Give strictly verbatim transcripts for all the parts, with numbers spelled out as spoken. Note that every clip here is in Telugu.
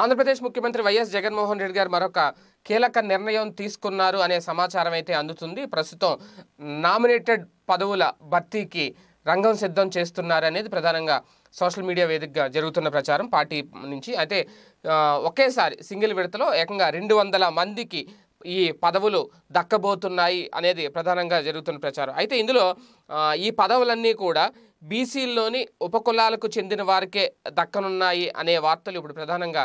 ఆంధ్రప్రదేశ్ ముఖ్యమంత్రి వైఎస్ జగన్మోహన్ రెడ్డి గారు మరొక కీలక నిర్ణయం తీసుకున్నారు అనే సమాచారం అయితే అందుతుంది. ప్రస్తుతం నామినేటెడ్ పదవుల భర్తీకి రంగం సిద్ధం చేస్తున్నారు అనేది ప్రధానంగా సోషల్ మీడియా వేదికగా జరుగుతున్న ప్రచారం. పార్టీ నుంచి అయితే ఒకేసారి సింగిల్ విడతలో ఏకంగా రెండు వందల మందికి ఈ పదవులు దక్కబోతున్నాయి అనేది ప్రధానంగా జరుగుతున్న ప్రచారం. అయితే ఇందులో ఈ పదవులన్నీ కూడా బీసీల్లోని ఉపకులాలకు చెందిన వారికే దక్కనున్నాయి అనే వార్తలు ఇప్పుడు ప్రధానంగా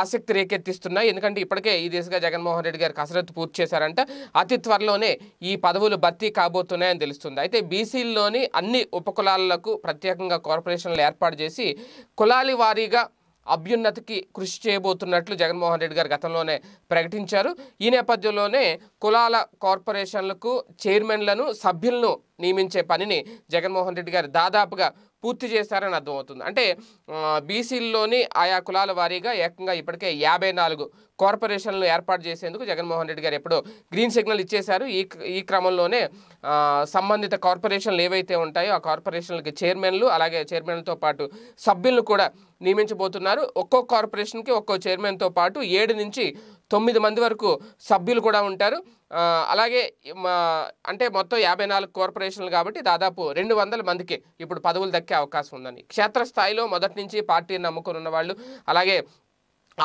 ఆసక్తి రేకెత్తిస్తున్నాయి. ఎందుకంటే ఇప్పటికే ఈ దిశగా జగన్మోహన్ రెడ్డి గారు కసరత్తు పూర్తి చేశారంట. అతి త్వరలోనే ఈ పదవులు భర్తీ కాబోతున్నాయని తెలుస్తుంది. అయితే బీసీల్లోని అన్ని ఉపకులాలకు ప్రత్యేకంగా కార్పొరేషన్లు ఏర్పాటు చేసి కులాలి వారీగా అభ్యున్నతికి కృషి చేయబోతున్నట్లు జగన్మోహన్ రెడ్డి గారు గతంలోనే ప్రకటించారు. ఈ నేపథ్యంలోనే కులాల కార్పొరేషన్లకు చైర్మన్లను సభ్యులను నియమించే పనిని జగన్మోహన్ రెడ్డి గారు దాదాపుగా పూర్తి చేశారని అర్థమవుతుంది. అంటే బీసీల్లోని ఆయా కులాల వారీగా ఏకంగా ఇప్పటికే యాభై నాలుగు కార్పొరేషన్లు ఏర్పాటు చేసేందుకు జగన్మోహన్ రెడ్డి గారు ఎప్పుడో గ్రీన్ సిగ్నల్ ఇచ్చేశారు. ఈ ఈ క్రమంలోనే సంబంధిత కార్పొరేషన్లు ఏవైతే ఉంటాయో ఆ కార్పొరేషన్లకి చైర్మన్లు అలాగే చైర్మన్లతో పాటు సభ్యులను కూడా నియమించబోతున్నారు. ఒక్కో కార్పొరేషన్కి ఒక్కో చైర్మన్తో పాటు ఏడు నుంచి తొమ్మిది మంది వరకు సభ్యులు కూడా ఉంటారు. అలాగే అంటే మొత్తం యాభై నాలుగు కార్పొరేషన్లు కాబట్టి దాదాపు రెండు వందల మందికి ఇప్పుడు పదవులు దక్కే అవకాశం ఉందని క్షేత్రస్థాయిలో మొదటి నుంచి పార్టీని నమ్ముకుని ఉన్న వాళ్ళు అలాగే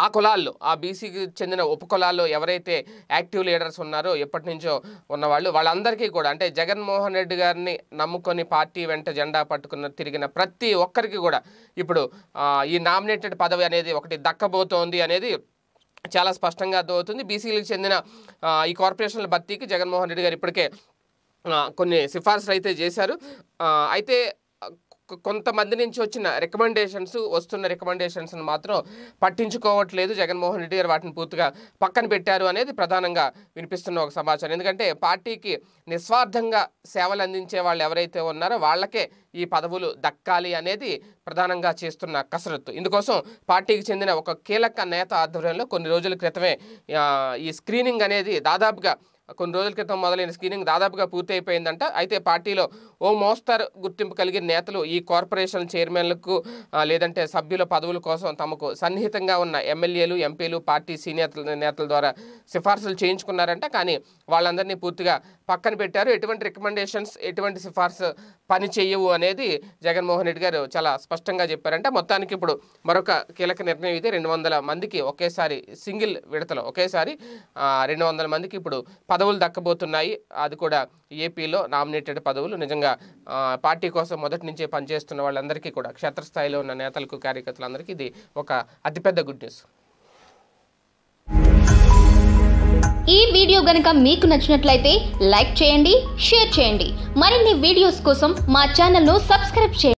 ఆ కులాల్లో ఆ బీసీకి చెందిన ఉపకులాల్లో ఎవరైతే యాక్టివ్ లీడర్స్ ఉన్నారో ఎప్పటి నుంచో ఉన్నవాళ్ళు వాళ్ళందరికీ కూడా అంటే జగన్మోహన్ రెడ్డి గారిని నమ్ముకొని పార్టీ వెంట జెండా పట్టుకున్న తిరిగిన ప్రతి ఒక్కరికి కూడా ఇప్పుడు ఈ నామినేటెడ్ పదవి అనేది ఒకటి దక్కబోతోంది అనేది చాలా స్పష్టంగా అర్థమవుతుంది. బీసీలకు చెందిన ఈ కార్పొరేషన్ల భర్తీకి జగన్మోహన్ రెడ్డి గారు ఇప్పటికే కొన్ని సిఫార్సులు అయితే చేశారు. అయితే కొంతమంది నుంచి వచ్చిన రికమెండేషన్స్ వస్తున్న రికమెండేషన్స్ను మాత్రం పట్టించుకోవట్లేదు జగన్మోహన్ రెడ్డి గారు. వాటిని పూర్తిగా పక్కన పెట్టారు అనేది ప్రధానంగా వినిపిస్తున్న ఒక సమాచారం. ఎందుకంటే పార్టీకి నిస్వార్థంగా సేవలు అందించే వాళ్ళు ఎవరైతే ఉన్నారో వాళ్ళకే ఈ పదవులు దక్కాలి అనేది ప్రధానంగా చేస్తున్న కసరత్తు. ఇందుకోసం పార్టీకి చెందిన ఒక కీలక నేత ఆధ్వర్యంలో కొన్ని రోజుల క్రితమే ఈ స్క్రీనింగ్ అనేది దాదాపుగా కొన్ని రోజుల క్రితం మొదలైన స్క్రీనింగ్ దాదాపుగా పూర్తి అయిపోయిందంట. అయితే పార్టీలో ఓ మోస్తరు గుర్తింపు కలిగిన నేతలు ఈ కార్పొరేషన్ చైర్మన్లకు లేదంటే సభ్యుల పదవుల కోసం తమకు సన్నిహితంగా ఉన్న ఎమ్మెల్యేలు ఎంపీలు పార్టీ సీనియర్ నేతల ద్వారా సిఫార్సులు చేయించుకున్నారంట. కానీ వాళ్ళందరినీ పూర్తిగా పక్కన పెట్టారు. ఎటువంటి రికమెండేషన్స్ ఎటువంటి సిఫార్సు పని చేయవు అనేది జగన్మోహన్ రెడ్డి గారు చాలా స్పష్టంగా చెప్పారంట. మొత్తానికి ఇప్పుడు మరొక కీలక నిర్ణయం అయితే రెండు వందల మందికి ఒకేసారి సింగిల్ విడతలో ఒకేసారి రెండు వందల మందికి ఇప్పుడు పదవులు దక్కబోతున్నాయి. అది కూడా ఏపీలో నామినేటెడ్ పదవులు. నిజంగా పార్టీ కోసం మొదటి నుంచే పనిచేస్తున్న వాళ్ళందరికీ కూడా క్షేత్రస్థాయిలో ఉన్న నేతలకు కార్యకర్తలందరికీ ఇది ఒక అతిపెద్ద గుడ్ న్యూస్. ఈ వీడియో గనుక మీకు నచ్చినట్లయితే లైక్ చేయండి, షేర్ చేయండి. మరిన్ని వీడియోస్ కోసం మా ఛానల్ను సబ్స్క్రైబ్ చేయండి.